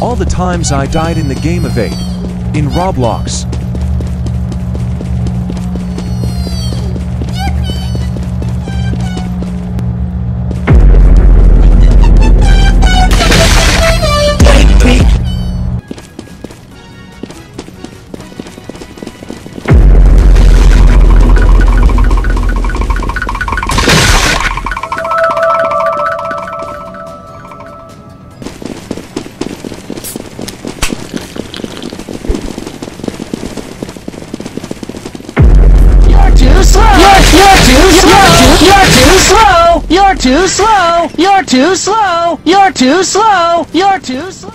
all the times I died in the game Evade, in Roblox. You're too slow! You're too slow! You're too slow! You're too slow!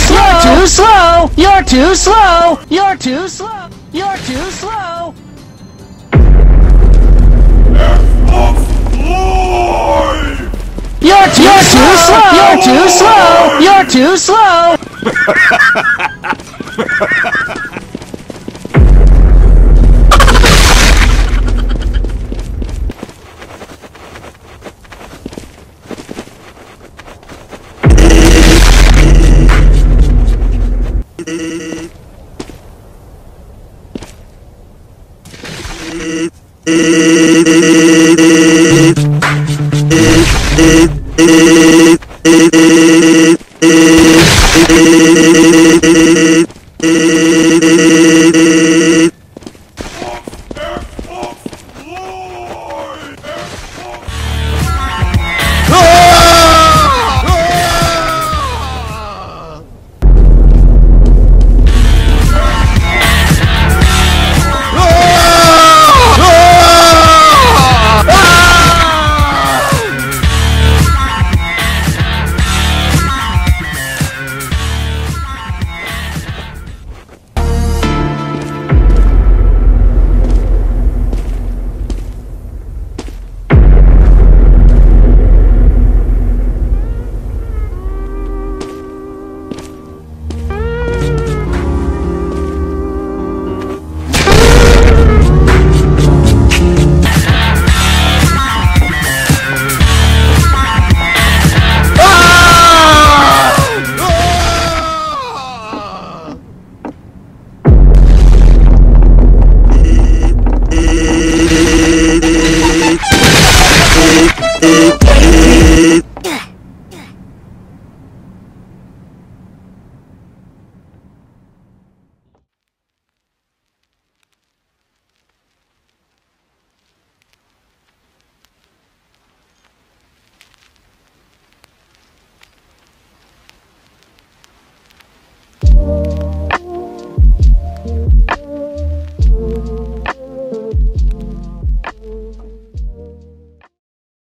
You're too slow! You're too slow! You're too slow! You're too slow! You're too slow! You're too slow!